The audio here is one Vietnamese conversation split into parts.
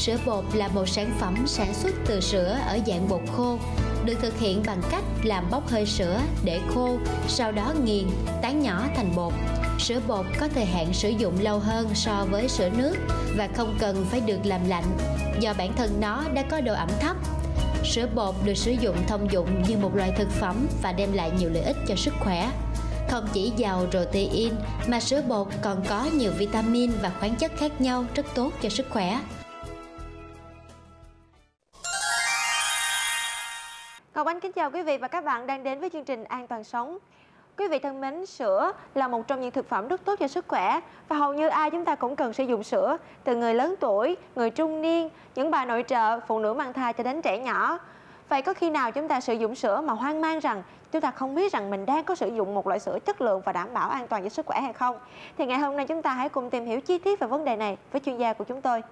Sữa bột là một sản phẩm sản xuất từ sữa ở dạng bột khô, được thực hiện bằng cách làm bốc hơi sữa để khô, sau đó nghiền, tán nhỏ thành bột. Sữa bột có thời hạn sử dụng lâu hơn so với sữa nước và không cần phải được làm lạnh, do bản thân nó đã có độ ẩm thấp. Sữa bột được sử dụng thông dụng như một loại thực phẩm và đem lại nhiều lợi ích cho sức khỏe. Không chỉ giàu protein mà sữa bột còn có nhiều vitamin và khoáng chất khác nhau rất tốt cho sức khỏe. Ngọc Ánh kính chào quý vị và các bạn đang đến với chương trình An toàn sống. Quý vị thân mến, sữa là một trong những thực phẩm rất tốt cho sức khỏe và hầu như ai chúng ta cũng cần sử dụng sữa, từ người lớn tuổi, người trung niên, những bà nội trợ, phụ nữ mang thai cho đến trẻ nhỏ. Vậy có khi nào chúng ta sử dụng sữa mà hoang mang rằng chúng ta không biết rằng mình đang có sử dụng một loại sữa chất lượng và đảm bảo an toàn cho sức khỏe hay không? Thì ngày hôm nay chúng ta hãy cùng tìm hiểu chi tiết về vấn đề này với chuyên gia của chúng tôi.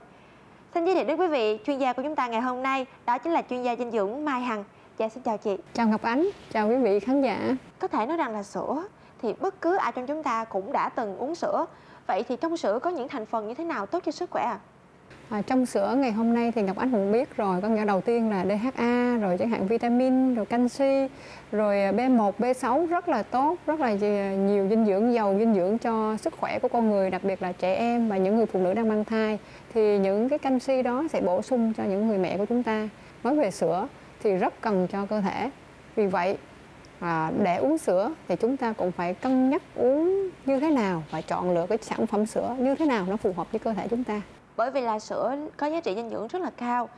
Xin giới thiệu đến quý vị, chuyên gia của chúng ta ngày hôm nay đó chính là chuyên gia dinh dưỡng Mai Hằng. Dạ, xin chào chị. Chào Ngọc Ánh, chào quý vị khán giả. Có thể nói rằng là sữa thì bất cứ ai trong chúng ta cũng đã từng uống sữa. Vậy thì trong sữa có những thành phần như thế nào tốt cho sức khỏe ạ? Trong sữa ngày hôm nay thì Ngọc Ánh cũng biết rồi, có nghĩa đầu tiên là DHA, rồi chẳng hạn vitamin, rồi canxi, rồi B1, B6 rất là tốt, rất là nhiều dinh dưỡng, giàu dinh dưỡng cho sức khỏe của con người, đặc biệt là trẻ em và những người phụ nữ đang mang thai. Thì những cái canxi đó sẽ bổ sung cho những người mẹ của chúng ta. Nói về sữa thì rất cần cho cơ thể. Vì vậy để uống sữa thì chúng ta cũng phải cân nhắc uống như thế nào và chọn lựa cái sản phẩm sữa như thế nào nó phù hợp với cơ thể chúng ta. Bởi vì là sữa có giá trị dinh dưỡng rất là cao.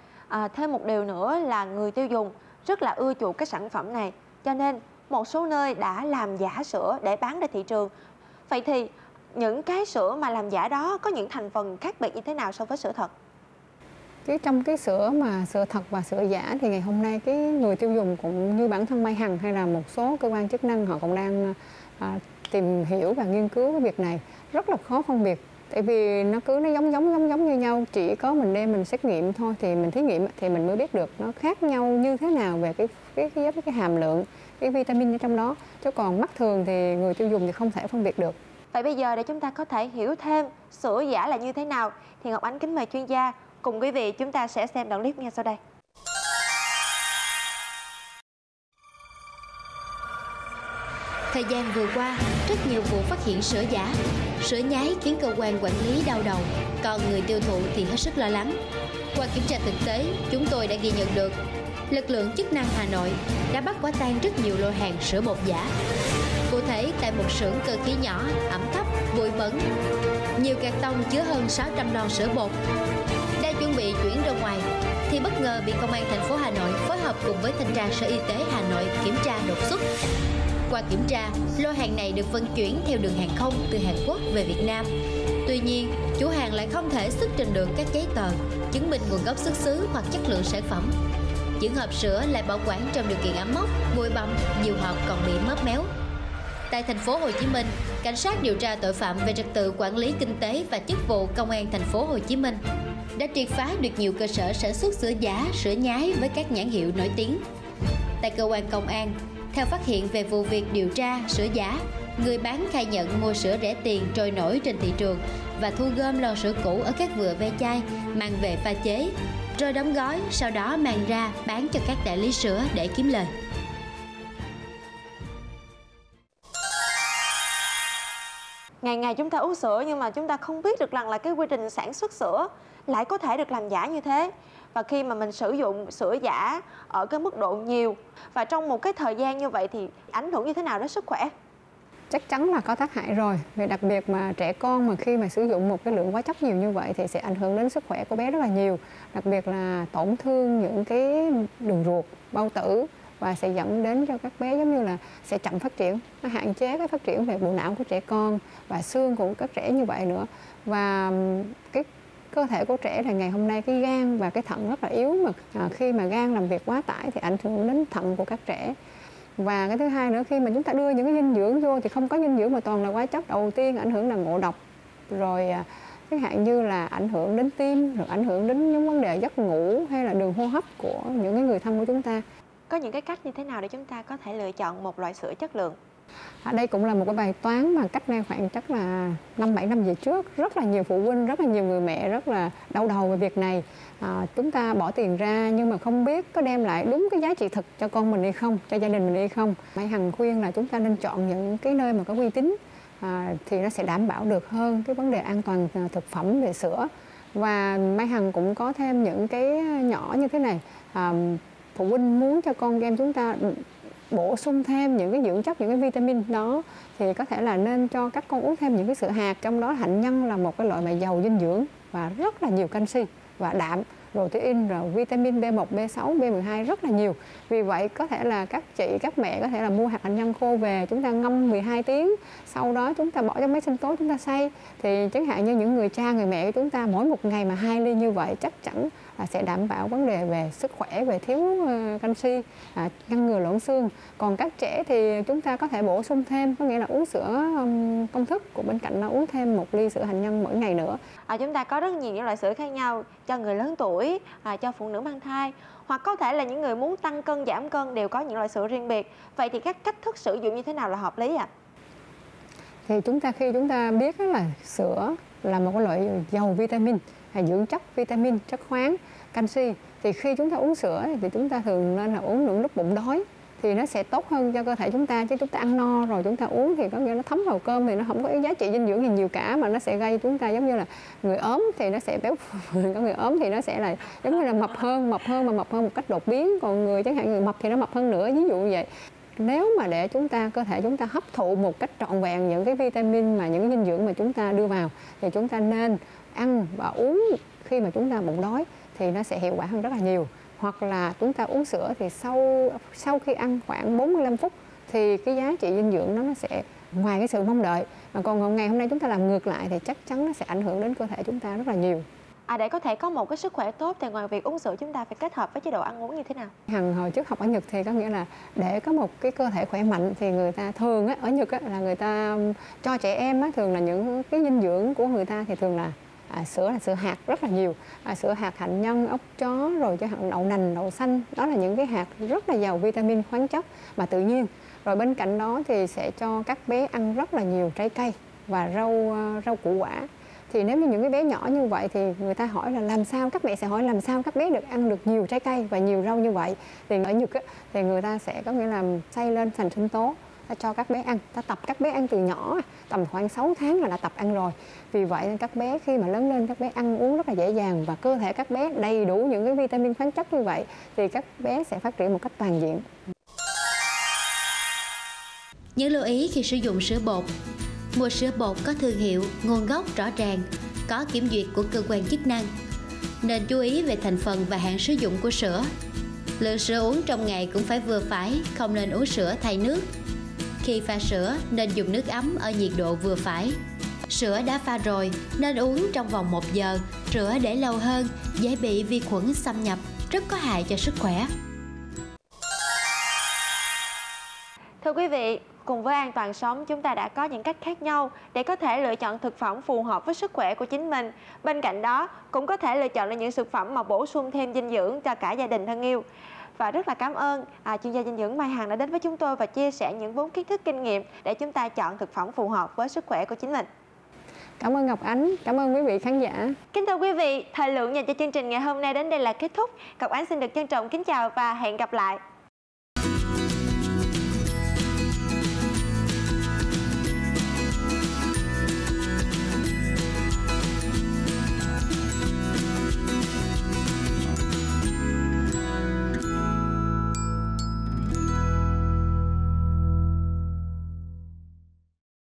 Thêm một điều nữa là người tiêu dùng rất là ưa chuộng cái sản phẩm này, cho nên một số nơi đã làm giả sữa để bán ra thị trường. Vậy thì những cái sữa mà làm giả đó có những thành phần khác biệt như thế nào so với sữa thật? Trong cái sữa mà sữa thật và sữa giả thì ngày hôm nay cái người tiêu dùng cũng như bản thân Mai Hằng hay là một số cơ quan chức năng họ cũng đang tìm hiểu và nghiên cứu cái việc này, rất là khó phân biệt. Tại vì nó giống như nhau, chỉ có mình đem mình xét nghiệm thôi, thì mình thí nghiệm thì mình mới biết được nó khác nhau như thế nào về cái hàm lượng, cái vitamin ở trong đó. Chứ còn mắt thường thì người tiêu dùng thì không thể phân biệt được. Vậy bây giờ để chúng ta có thể hiểu thêm sữa giả là như thế nào thì Ngọc Ánh kính mời chuyên gia cùng quý vị chúng ta sẽ xem đoạn clip ngay sau đây. Thời gian vừa qua, rất nhiều vụ phát hiện sữa giả, sữa nhái khiến cơ quan quản lý đau đầu, còn người tiêu thụ thì hết sức lo lắng. Qua kiểm tra thực tế, chúng tôi đã ghi nhận được lực lượng chức năng Hà Nội đã bắt quả tang rất nhiều lô hàng sữa bột giả. Cụ thể, tại một xưởng cơ khí nhỏ, ẩm thấp, bụi bẩn, nhiều gạt tông chứa hơn 600 lon sữa bột. Chuẩn bị chuyển ra ngoài thì bất ngờ bị công an thành phố Hà Nội phối hợp cùng với thanh tra Sở Y tế Hà Nội kiểm tra đột xuất. Qua kiểm tra, lô hàng này được vận chuyển theo đường hàng không từ Hàn Quốc về Việt Nam. Tuy nhiên, chủ hàng lại không thể xuất trình được các giấy tờ chứng minh nguồn gốc xuất xứ hoặc chất lượng sản phẩm. Những hộp sữa lại bảo quản trong điều kiện ẩm mốc, bụi bặm, nhiều hộp còn bị mớp méo. Tại thành phố Hồ Chí Minh, cảnh sát điều tra tội phạm về trật tự quản lý kinh tế và chức vụ công an thành phố Hồ Chí Minh đã triệt phá được nhiều cơ sở sản xuất sữa giả, sữa nhái với các nhãn hiệu nổi tiếng. Tại cơ quan công an, theo phát hiện về vụ việc điều tra sữa giả, người bán khai nhận mua sữa rẻ tiền trôi nổi trên thị trường và thu gom lon sữa cũ ở các vựa ve chai, mang về pha chế, rồi đóng gói, sau đó mang ra bán cho các đại lý sữa để kiếm lời. Ngày ngày chúng ta uống sữa nhưng mà chúng ta không biết được rằng là cái quy trình sản xuất sữa lại có thể được làm giả như thế. Và khi mà mình sử dụng sữa giả ở cái mức độ nhiều và trong một cái thời gian như vậy thì ảnh hưởng như thế nào đến sức khỏe? Chắc chắn là có tác hại rồi. Vì đặc biệt mà trẻ con mà khi mà sử dụng một cái lượng quá chất nhiều như vậy thì sẽ ảnh hưởng đến sức khỏe của bé rất là nhiều. Đặc biệt là tổn thương những cái đường ruột, bao tử và sẽ dẫn đến cho các bé giống như là sẽ chậm phát triển, nó hạn chế cái phát triển về bộ não của trẻ con và xương của các trẻ như vậy nữa. Và cái cơ thể của trẻ là ngày hôm nay cái gan và cái thận rất là yếu, mà khi mà gan làm việc quá tải thì ảnh hưởng đến thận của các trẻ. Và cái thứ hai nữa, khi mà chúng ta đưa những cái dinh dưỡng vô thì không có dinh dưỡng mà toàn là hóa chất. Đầu tiên ảnh hưởng là ngộ độc, rồi cái hạn như là ảnh hưởng đến tim, rồi ảnh hưởng đến những vấn đề giấc ngủ hay là đường hô hấp của những cái người thân của chúng ta. Có những cái cách như thế nào để chúng ta có thể lựa chọn một loại sữa chất lượng? Đây cũng là một cái bài toán mà cách đây khoảng chắc là 5-7 năm về trước, rất là nhiều phụ huynh, rất là nhiều người mẹ rất là đau đầu về việc này. Chúng ta bỏ tiền ra nhưng mà không biết có đem lại đúng cái giá trị thực cho con mình hay không, cho gia đình mình hay không. Mai Hằng khuyên là chúng ta nên chọn những cái nơi mà có uy tín thì nó sẽ đảm bảo được hơn cái vấn đề an toàn thực phẩm về sữa. Và Mai Hằng cũng có thêm những cái nhỏ như thế này. Phụ huynh muốn cho con em chúng ta bổ sung thêm những cái dưỡng chất, những cái vitamin đó thì có thể là nên cho các con uống thêm những cái sữa hạt, trong đó hạnh nhân là một cái loại mà giàu dinh dưỡng và rất là nhiều canxi và đạm, protein, rồi vitamin B1, B6, B12 rất là nhiều. Vì vậy có thể là các chị, các mẹ có thể là mua hạt hạnh nhân khô về, chúng ta ngâm 12 tiếng, sau đó chúng ta bỏ trong máy sinh tố chúng ta xay. Thì chẳng hạn như những người cha, người mẹ của chúng ta mỗi một ngày mà 2 ly như vậy chắc chắn là sẽ đảm bảo vấn đề về sức khỏe, về thiếu canxi, ngăn ngừa loãng xương. Còn các trẻ thì chúng ta có thể bổ sung thêm, có nghĩa là uống sữa công thức, của bên cạnh nó uống thêm 1 ly sữa hạnh nhân mỗi ngày nữa. Chúng ta có rất nhiều những loại sữa khác nhau cho người lớn tuổi, cho phụ nữ mang thai, hoặc có thể là những người muốn tăng cân, giảm cân đều có những loại sữa riêng biệt. Vậy thì các cách thức sử dụng như thế nào là hợp lý ạ? Thì chúng ta khi chúng ta biết là sữa là một cái loại giàu vitamin, dưỡng chất, vitamin, chất khoáng, canxi, thì khi chúng ta uống sữa thì chúng ta thường nên là uống những lúc bụng đói thì nó sẽ tốt hơn cho cơ thể chúng ta. Chứ chúng ta ăn no rồi chúng ta uống thì có nghĩa nó thấm vào cơm thì nó không có cái giá trị dinh dưỡng gì nhiều cả, mà nó sẽ gây chúng ta giống như là người ốm thì nó sẽ béo, có người ốm thì nó sẽ là giống như là mập hơn mà mập hơn một cách đột biến, còn người chẳng hạn người mập thì nó mập hơn nữa, ví dụ như vậy. Nếu mà để chúng ta, cơ thể chúng ta hấp thụ một cách trọn vẹn những cái vitamin mà những cái dinh dưỡng mà chúng ta đưa vào thì chúng ta nên ăn và uống khi mà chúng ta bụng đói thì nó sẽ hiệu quả hơn rất là nhiều. Hoặc là chúng ta uống sữa thì sau khi ăn khoảng 45 phút thì cái giá trị dinh dưỡng nó sẽ ngoài cái sự mong đợi. Mà còn ngày hôm nay chúng ta làm ngược lại thì chắc chắn nó sẽ ảnh hưởng đến cơ thể chúng ta rất là nhiều. Để có thể có một cái sức khỏe tốt thì ngoài việc uống sữa chúng ta phải kết hợp với chế độ ăn uống như thế nào? Hằng hồi trước học ở Nhật thì có nghĩa là để có một cái cơ thể khỏe mạnh thì người ta thường ở Nhật là người ta cho trẻ em thường là những cái dinh dưỡng của người ta thì thường là sữa, là sữa hạt rất là nhiều, sữa hạt, hạnh nhân, ốc chó, rồi cho hạt đậu nành, đậu xanh. Đó là những cái hạt rất là giàu vitamin, khoáng chất mà tự nhiên. Rồi bên cạnh đó thì sẽ cho các bé ăn rất là nhiều trái cây và rau củ quả. Thì nếu như những cái bé nhỏ như vậy thì người ta hỏi là làm sao, các mẹ sẽ hỏi làm sao các bé được ăn được nhiều trái cây và nhiều rau như vậy. Thì ở Nhật thì người ta sẽ có nghĩa là xay lên thành sinh tố, ta cho các bé ăn, ta tập các bé ăn từ nhỏ, tầm khoảng 6 tháng là đã tập ăn rồi. Vì vậy các bé khi mà lớn lên các bé ăn uống rất là dễ dàng và cơ thể các bé đầy đủ những cái vitamin, khoáng chất như vậy thì các bé sẽ phát triển một cách toàn diện. Những lưu ý khi sử dụng sữa bột. Mua sữa bột có thương hiệu, nguồn gốc rõ ràng, có kiểm duyệt của cơ quan chức năng. Nên chú ý về thành phần và hạn sử dụng của sữa. Lượng sữa uống trong ngày cũng phải vừa phải, không nên uống sữa thay nước. Khi pha sữa nên dùng nước ấm ở nhiệt độ vừa phải. Sữa đã pha rồi nên uống trong vòng 1 giờ, rửa để lâu hơn, dễ bị vi khuẩn xâm nhập, rất có hại cho sức khỏe. Thưa quý vị, cùng với An Toàn Sống, chúng ta đã có những cách khác nhau để có thể lựa chọn thực phẩm phù hợp với sức khỏe của chính mình. Bên cạnh đó, cũng có thể lựa chọn những thực phẩm mà bổ sung thêm dinh dưỡng cho cả gia đình thân yêu. Và rất là cảm ơn chuyên gia dinh dưỡng Mai Hằng đã đến với chúng tôi và chia sẻ những vốn kiến thức, kinh nghiệm để chúng ta chọn thực phẩm phù hợp với sức khỏe của chính mình. Cảm ơn Ngọc Ánh, cảm ơn quý vị khán giả. Kính thưa quý vị, thời lượng dành cho chương trình ngày hôm nay đến đây là kết thúc. Ngọc Ánh xin được trân trọng kính chào và hẹn gặp lại.